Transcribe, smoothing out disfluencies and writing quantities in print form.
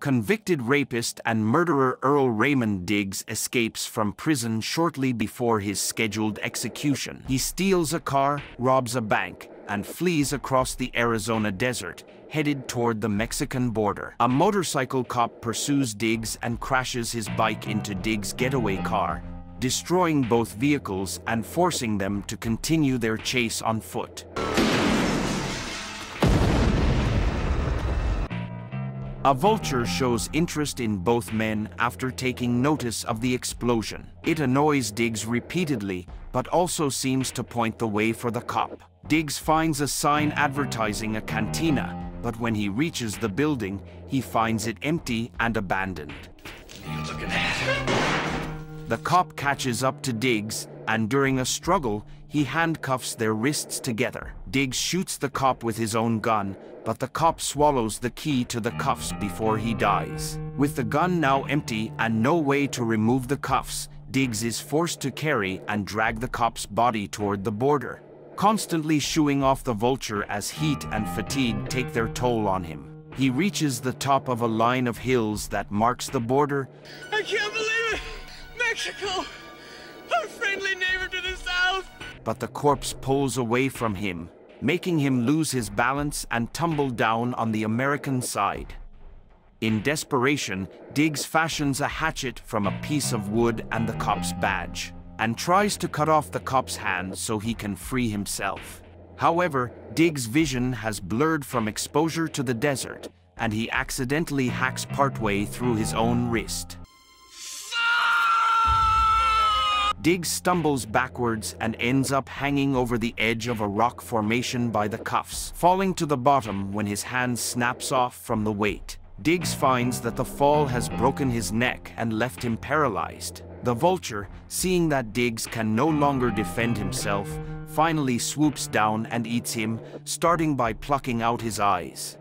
Convicted rapist and murderer Earl Raymond Diggs escapes from prison shortly before his scheduled execution. He steals a car, robs a bank, and flees across the Arizona desert, headed toward the Mexican border. A motorcycle cop pursues Diggs and crashes his bike into Diggs' getaway car, destroying both vehicles and forcing them to continue their chase on foot. A vulture shows interest in both men after taking notice of the explosion. It annoys Diggs repeatedly, but also seems to point the way for the cop. Diggs finds a sign advertising a cantina, but when he reaches the building, he finds it empty and abandoned. What are you looking at? The cop catches up to Diggs, and during a struggle, he handcuffs their wrists together. Diggs shoots the cop with his own gun, but the cop swallows the key to the cuffs before he dies. With the gun now empty and no way to remove the cuffs, Diggs is forced to carry and drag the cop's body toward the border, constantly shooing off the vulture as heat and fatigue take their toll on him. He reaches the top of a line of hills that marks the border. I can't believe it! Mexico! Our friendly neighbor to the south! But the corpse pulls away from him, making him lose his balance and tumble down on the American side. In desperation, Diggs fashions a hatchet from a piece of wood and the cop's badge, and tries to cut off the cop's hand so he can free himself. However, Diggs' vision has blurred from exposure to the desert, and he accidentally hacks partway through his own wrist. Diggs stumbles backwards and ends up hanging over the edge of a rock formation by the cuffs, falling to the bottom when his hand snaps off from the weight. Diggs finds that the fall has broken his neck and left him paralyzed. The vulture, seeing that Diggs can no longer defend himself, finally swoops down and eats him, starting by plucking out his eyes.